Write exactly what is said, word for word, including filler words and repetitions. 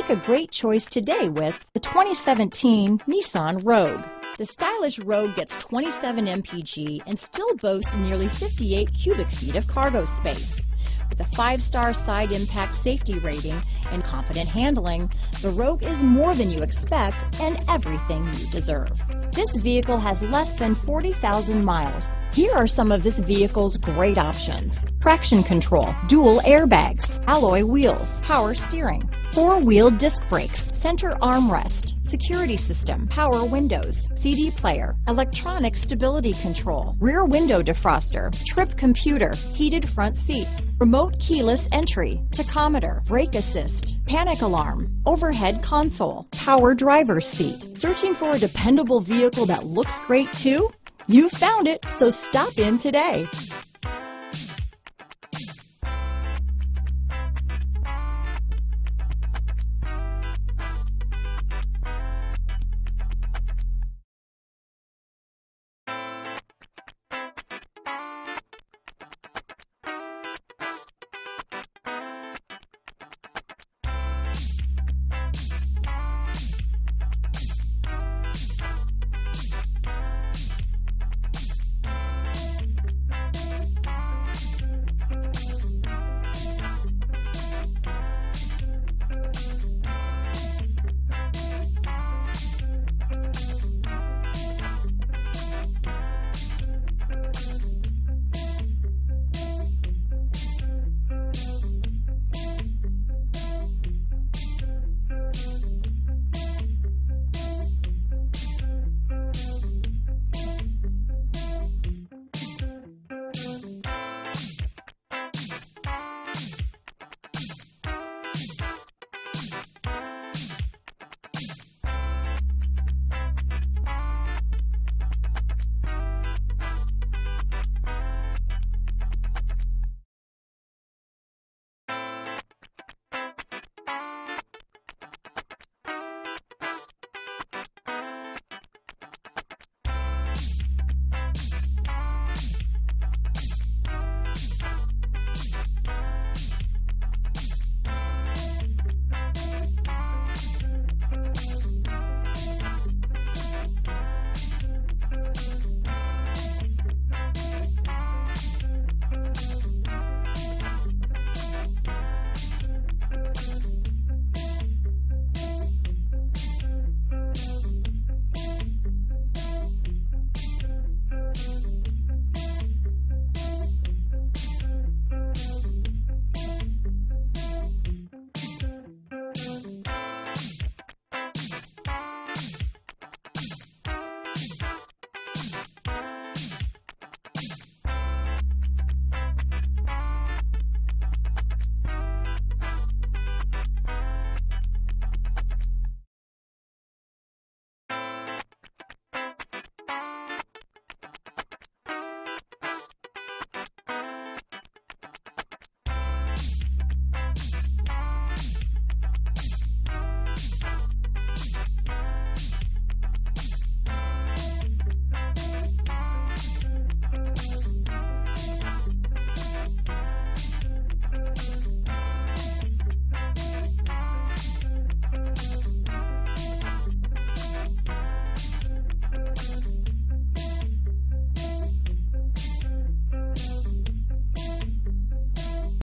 Make a great choice today with the twenty seventeen Nissan Rogue. The stylish Rogue gets twenty-seven M P G and still boasts nearly fifty-eight cubic feet of cargo space. With a five-star side impact safety rating and confident handling, the Rogue is more than you expect and everything you deserve. This vehicle has less than forty thousand miles. Here are some of this vehicle's great options: traction control, dual airbags, alloy wheels, power steering, four-wheel disc brakes, center armrest, security system, power windows, C D player, electronic stability control, rear window defroster, trip computer, heated front seats, remote keyless entry, tachometer, brake assist, panic alarm, overhead console, power driver's seat. Searching for a dependable vehicle that looks great too? You found it, so stop in today.